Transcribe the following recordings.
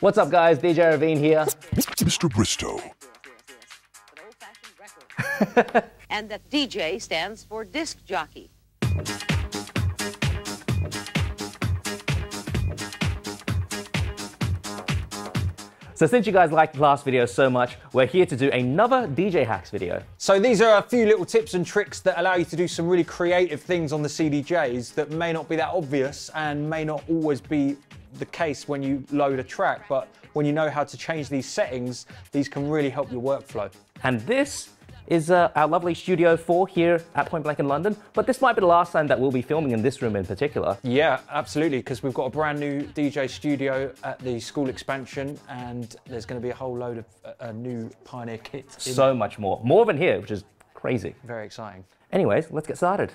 What's up, guys? DJ Ravine here. Mr. Bristow. And that DJ stands for disc jockey. So since you guys liked the last video so much, we're here to do another DJ Hacks video. So these are a few little tips and tricks that allow you to do some really creative things on the CDJs that may not be that obvious and may not always be the case when you load a track, but when you know how to change these settings, these can really help your workflow. And this is our lovely Studio 4 here at Point Blank in London, but this might be the last time that we'll be filming in this room in particular. Yeah, absolutely, because we've got a brand new DJ studio at the school expansion, and there's going to be a whole load of new Pioneer kits. So much more than here, which is crazy. Very exciting. Anyways, let's get started.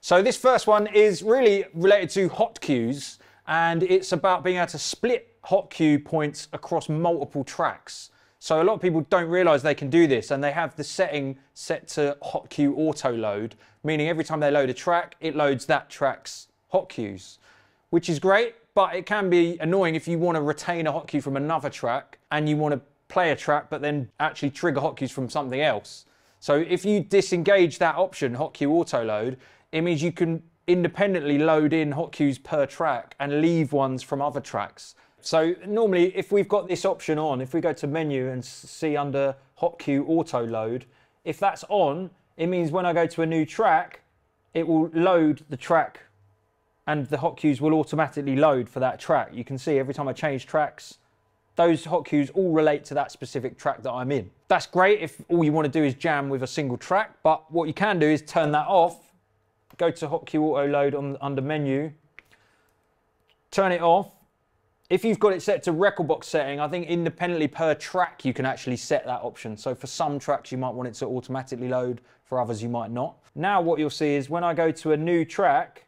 So this first one is really related to hot cues, and it's about being able to split hot cue points across multiple tracks. So a lot of people don't realise they can do this, and they have the setting set to hot cue auto load, meaning every time they load a track, it loads that track's hot cues, which is great, but it can be annoying if you want to retain a hot cue from another track and you want to play a track but then actually trigger hot cues from something else. So if you disengage that option, hot cue auto load, it means you can independently load in hot cues per track and leave ones from other tracks. So normally, if we've got this option on, if we go to menu and see under hot cue auto load, if that's on, it means when I go to a new track, it will load the track and the hot cues will automatically load for that track. You can see every time I change tracks, those hot cues all relate to that specific track that I'm in. That's great if all you want to do is jam with a single track, but what you can do is turn that off, go to hot cue auto load under menu, turn it off. If you've got it set to Rekordbox setting, I think independently per track you can actually set that option. So for some tracks you might want it to automatically load, for others you might not. Now what you'll see is when I go to a new track,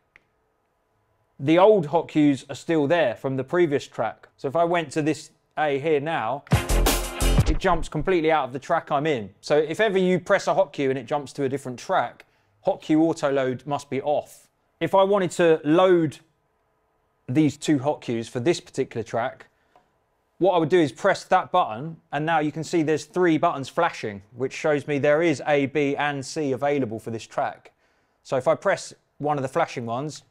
the old hot cues are still there from the previous track. So if I went to this A here now, it jumps completely out of the track I'm in. So if ever you press a hot cue and it jumps to a different track, hot cue auto load must be off. If I wanted to load these two hot cues for this particular track, what I would do is press that button, and now you can see there's three buttons flashing, which shows me there is A, B and C available for this track. So if I press one of the flashing ones,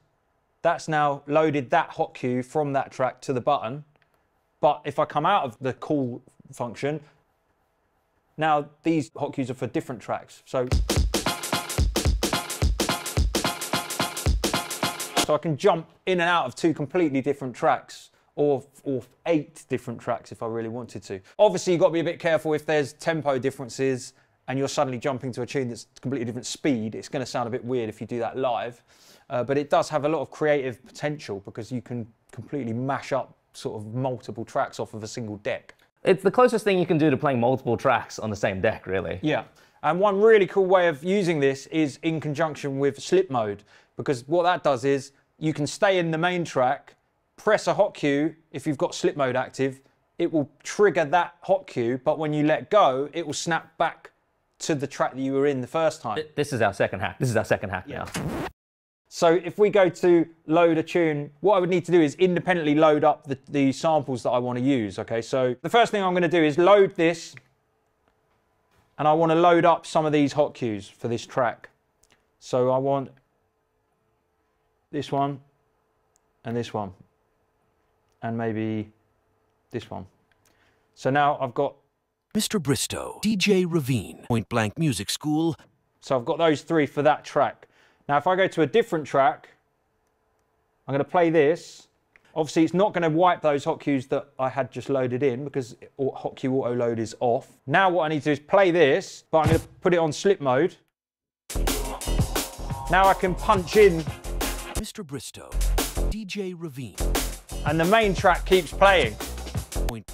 that's now loaded that hot cue from that track to the button. But if I come out of the call function, now these hot cues are for different tracks. So I can jump in and out of two completely different tracks, or 8 different tracks if I really wanted to. Obviously, you've got to be a bit careful if there's tempo differences and you're suddenly jumping to a tune that's completely different speed. It's going to sound a bit weird if you do that live, but it does have a lot of creative potential because you can completely mash up sort of multiple tracks off of a single deck. It's the closest thing you can do to playing multiple tracks on the same deck, really. Yeah. And one really cool way of using this is in conjunction with slip mode, because what that does is you can stay in the main track, press a hot cue. If you've got slip mode active, it will trigger that hot cue, but when you let go, it will snap back to the track that you were in the first time. This is our second hack. This is our second hack now. So if we go to load a tune, what I would need to do is independently load up the samples that I want to use. Okay, so the first thing I'm going to do is load this, and I want to load up some of these hot cues for this track. So I want this one and this one and maybe this one. So now I've got Mr. Bristow, DJ Ravine, Point Blank Music School. So I've got those three for that track. Now if I go to a different track, I'm going to play this. Obviously, it's not going to wipe those hot cues that I had just loaded in because hot cue auto load is off. Now what I need to do is play this, but I'm going to put it on slip mode. Now I can punch in Mr. Bristow, DJ Ravine, and the main track keeps playing.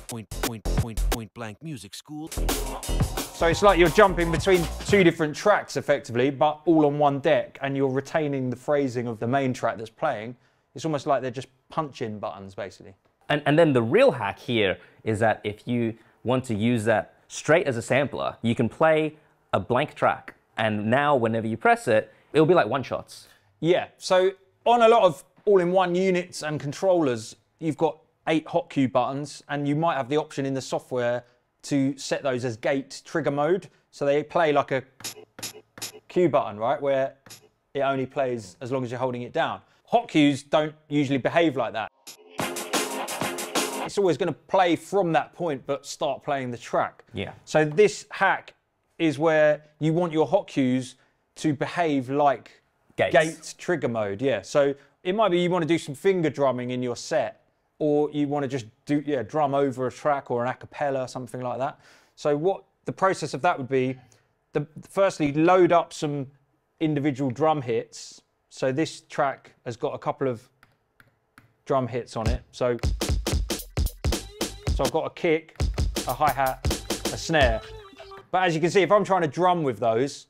Point Blank Music School. So it's like you're jumping between two different tracks effectively, but all on one deck, and you're retaining the phrasing of the main track that's playing. It's almost like they're just punch-in buttons, basically. And then the real hack here is that if you want to use that straight as a sampler, you can play a blank track, and now whenever you press it, it'll be like one-shots. Yeah, so on a lot of all-in-one units and controllers, you've got 8 hot cue buttons, and you might have the option in the software to set those as gate trigger mode. So they play like a cue button, right? Where it only plays as long as you're holding it down. Hot cues don't usually behave like that. It's always going to play from that point, but start playing the track. Yeah. So this hack is where you want your hot cues to behave like gate trigger mode. Yeah. So it might be you want to do some finger drumming in your set, or you want to just do drum over a track or an a cappella, something like that. So what the process of that would be, firstly load up some individual drum hits. So this track has got a couple of drum hits on it. So I've got a kick, a hi-hat, a snare. But as you can see, if I'm trying to drum with those,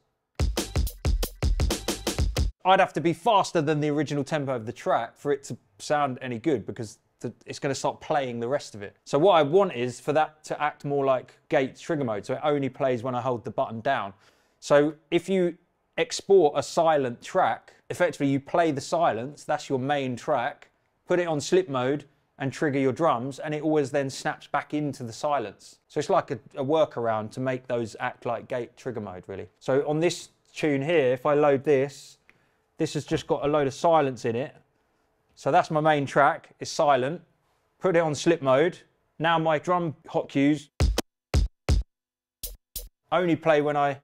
I'd have to be faster than the original tempo of the track for it to sound any good, because it's going to start playing the rest of it. So what I want is for that to act more like gate trigger mode, so it only plays when I hold the button down. So if you export a silent track, effectively you play the silence, that's your main track, put it on slip mode and trigger your drums, and it always then snaps back into the silence. So it's like a workaround to make those act like gate trigger mode, really. So on this tune here, if I load this, this has just got a load of silence in it. So that's my main track, it's silent. Put it on slip mode. Now my drum hot cues only play when I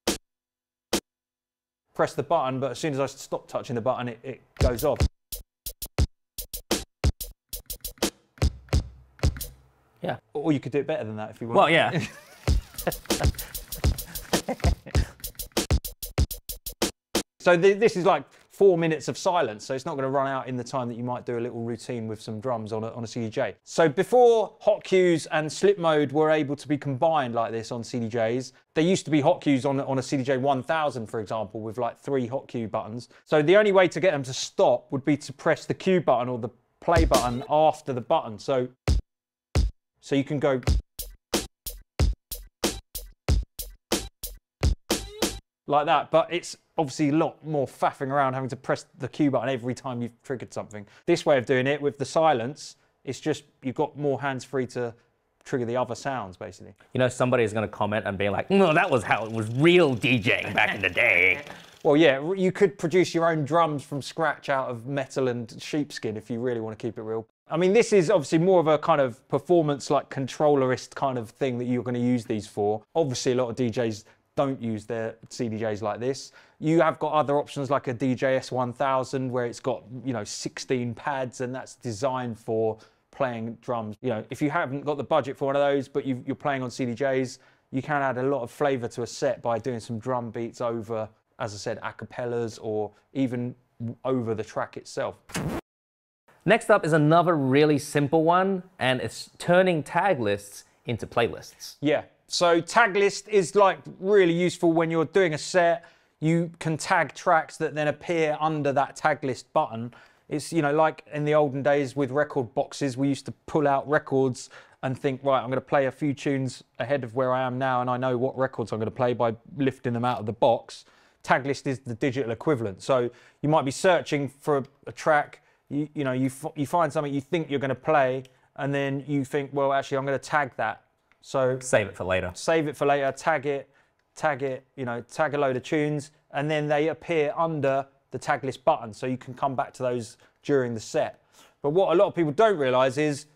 press the button, but as soon as I stop touching the button, it goes off. Yeah. Or you could do it better than that if you want. Well, yeah. So this is like 4 minutes of silence, so it's not going to run out in the time that you might do a little routine with some drums on a CDJ. So before hot cues and slip mode were able to be combined like this on CDJs, there used to be hot cues on a CDJ 1000, for example, with like 3 hot cue buttons. So the only way to get them to stop would be to press the cue button or the play button after the button. So you can go... like that, but it's obviously a lot more faffing around having to press the cue button every time you've triggered something. This way of doing it with the silence, it's just you've got more hands free to trigger the other sounds, basically. You know, somebody is going to comment and be like, no, that was how it was real DJing back in the day. Well, yeah, you could produce your own drums from scratch out of metal and sheepskin if you really want to keep it real. I mean, this is obviously more of a kind of performance, like controllerist kind of thing that you're going to use these for. Obviously, a lot of DJs don't use their CDJs like this. You have got other options like a DJS-1000 where it's got, 16 pads, and that's designed for playing drums. You know, if you haven't got the budget for one of those, but you're playing on CDJs, you can add a lot of flavor to a set by doing some drum beats over, as I said, acapellas or even over the track itself. Next up is another really simple one, and it's turning tag lists into playlists. Yeah. So tag list is like really useful when you're doing a set. You can tag tracks that then appear under that tag list button. It's, like in the olden days with record boxes, we used to pull out records and think, right, I'm going to play a few tunes ahead of where I am now, and I know what records I'm going to play by lifting them out of the box. Tag list is the digital equivalent. So you might be searching for a track, you find something you think you're going to play, and then you think, well, actually, I'm going to tag that. So save it for later. Save it for later, tag it, tag a load of tunes, and then they appear under the tag list button, so you can come back to those during the set. But what a lot of people don't realise is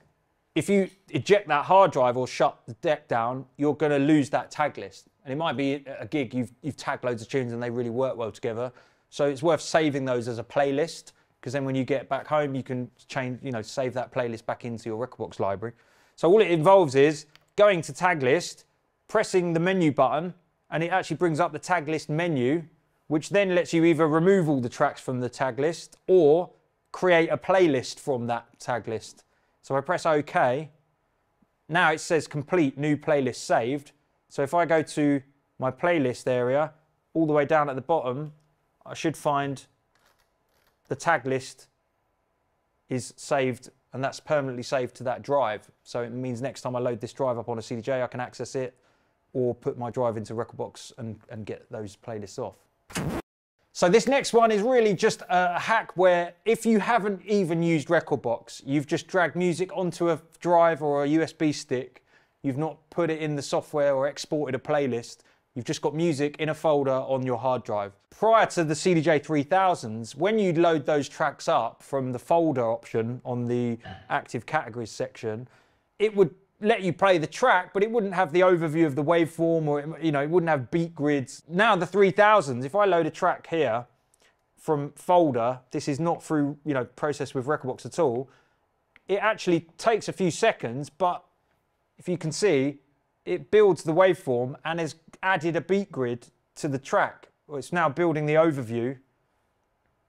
if you eject that hard drive or shut the deck down, you're going to lose that tag list. And it might be a gig, you've tagged loads of tunes and they really work well together. So it's worth saving those as a playlist, because then when you get back home, you can change, save that playlist back into your Rekordbox library. So all it involves is going to tag list, pressing the menu button, and it actually brings up the tag list menu, which then lets you either remove all the tracks from the tag list or create a playlist from that tag list. So I press OK. Now it says complete, new playlist saved. So if I go to my playlist area, all the way down at the bottom, I should find the tag list is saved, and that's permanently saved to that drive. So it means next time I load this drive up on a CDJ, I can access it or put my drive into Rekordbox and get those playlists off. So this next one is really just a hack where if you haven't even used Rekordbox, you've just dragged music onto a drive or a USB stick, you've not put it in the software or exported a playlist, you've just got music in a folder on your hard drive. Prior to the CDJ 3000s, when you load those tracks up from the folder option on the active categories section, it would let you play the track, but it wouldn't have the overview of the waveform, or it, you know, it wouldn't have beat grids. Now the 3000s, if I load a track here from folder, this is not through, you know, processed with Rekordbox at all, it actually takes a few seconds, but if you can see, it builds the waveform and has added a beat grid to the track. Well, it's now building the overview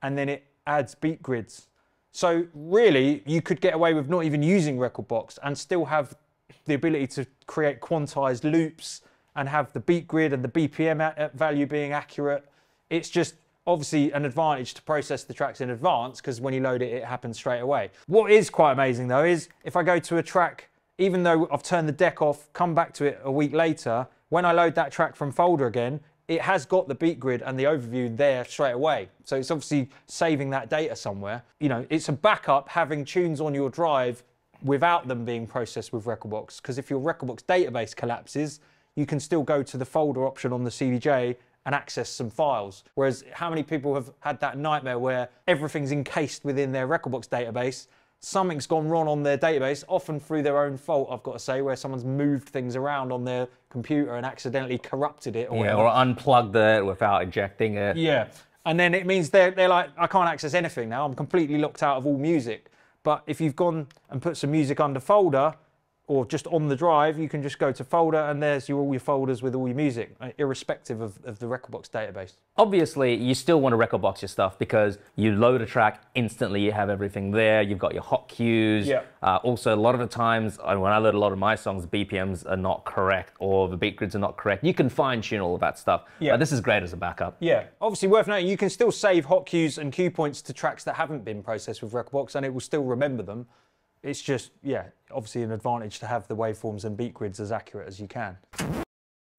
and then it adds beat grids. So really, you could get away with not even using Rekordbox and still have the ability to create quantized loops and have the beat grid and the BPM value being accurate. It's just obviously an advantage to process the tracks in advance, because when you load it, it happens straight away. What is quite amazing though is if I go to a track, even though I've turned the deck off, come back to it a week later, when I load that track from folder again, it has got the beat grid and the overview there straight away. So it's obviously saving that data somewhere. You know, it's a backup having tunes on your drive without them being processed with Rekordbox, because if your Rekordbox database collapses, you can still go to the folder option on the CDJ and access some files. Whereas how many people have had that nightmare where everything's encased within their Rekordbox database, something's gone wrong on their database, often through their own fault, I've got to say, where someone's moved things around on their computer and accidentally corrupted it. Or yeah, whatever. Or unplugged it without ejecting it. Yeah, and then it means they're like, I can't access anything now, I'm completely locked out of all music. But if you've gone and put some music under folder, or just on the drive, you can just go to folder and there's all your folders with all your music, irrespective of the Rekordbox database. Obviously, you still want to Rekordbox your stuff, because you load a track, instantly you have everything there, you've got your hot cues. Yeah. Also, a lot of the times, when I load a lot of my songs, BPMs are not correct, or the beat grids are not correct. You can fine tune all of that stuff, yeah. But this is great as a backup. Yeah, obviously worth noting, you can still save hot cues and cue points to tracks that haven't been processed with Rekordbox and it will still remember them. It's just, yeah, obviously an advantage to have the waveforms and beat grids as accurate as you can.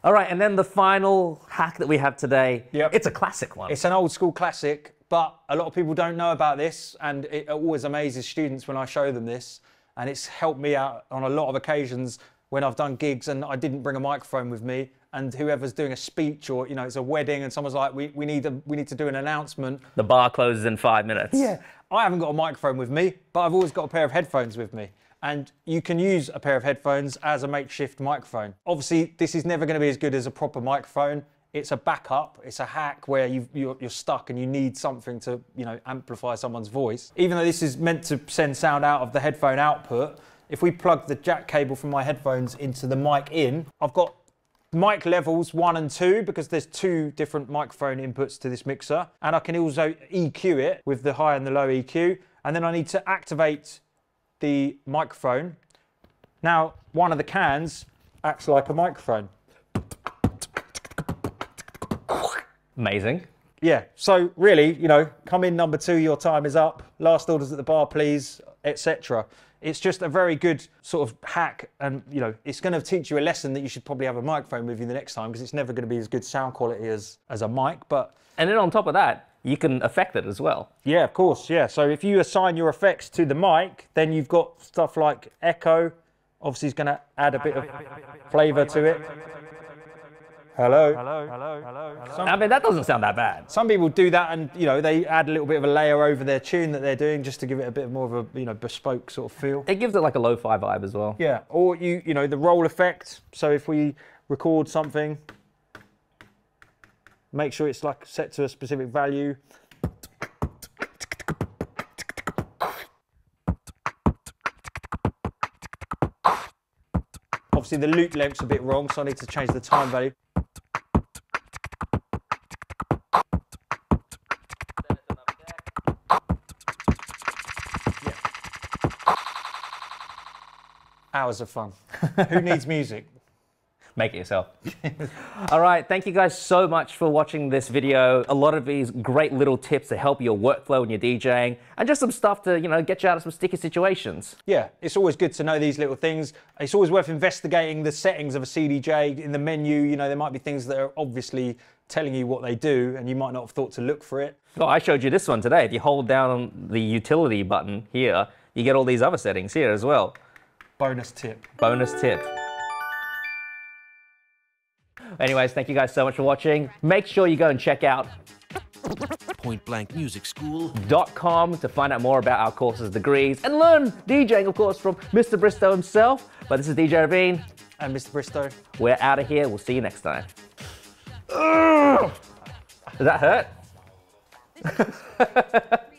All right, and then the final hack that we have today, yep. It's a classic one. It's an old school classic, but a lot of people don't know about this, and it always amazes students when I show them this, and it's helped me out on a lot of occasions when I've done gigs and I didn't bring a microphone with me, and whoever's doing a speech, or you know, it's a wedding and someone's like, we need to do an announcement. The bar closes in 5 minutes. Yeah, I haven't got a microphone with me, but I've always got a pair of headphones with me. And you can use a pair of headphones as a makeshift microphone. Obviously, this is never gonna be as good as a proper microphone. It's a backup, it's a hack where you're stuck and you need something to, you know, amplify someone's voice. Even though this is meant to send sound out of the headphone output, if we plug the jack cable from my headphones into the mic in, I've got mic levels 1 and 2, because there's 2 different microphone inputs to this mixer. And I can also EQ it with the high and the low EQ. And then I need to activate the microphone. Now, one of the cans acts like a microphone. Amazing. Yeah, so really, you know, come in number 2, your time is up, last orders at the bar please, etc. It's just a very good sort of hack, and you know, it's going to teach you a lesson that you should probably have a microphone with you the next time, because it's never going to be as good sound quality as a mic. But and then on top of that, you can affect it as well. Yeah, of course, yeah. So if you assign your effects to the mic, then you've got stuff like echo, obviously is going to add a bit of flavour to it. Hello. Hello. Hello. Hello. I mean, that doesn't sound that bad. Some people do that, and you know, they add a little bit of a layer over their tune that they're doing just to give it a bit more of a, you know, bespoke sort of feel. It gives it like a lo-fi vibe as well. Yeah. Or you know, the roll effect. So if we record something, make sure it's like set to a specific value. Obviously, the loop length's a bit wrong, so I need to change the time value. Hours of fun. Who needs music? make it yourself. All right, thank you guys so much for watching this video. A lot of these great little tips to help your workflow when you're DJing, and just some stuff to, you know, get you out of some sticky situations. Yeah, it's always good to know these little things. It's always worth investigating the settings of a CDJ in the menu. You know, there might be things that are obviously telling you what they do and you might not have thought to look for it. Well, I showed you this one today. If you hold down the utility button here, you get all these other settings here as well. Bonus tip. Bonus tip. Anyways, thank you guys so much for watching. Make sure you go and check out PointBlankMusicSchool.com to find out more about our courses, degrees, and learn DJing, of course, from Mr. Bristow himself. But this is DJ Ravine. And Mr. Bristow. We're out of here. We'll see you next time. Does that hurt?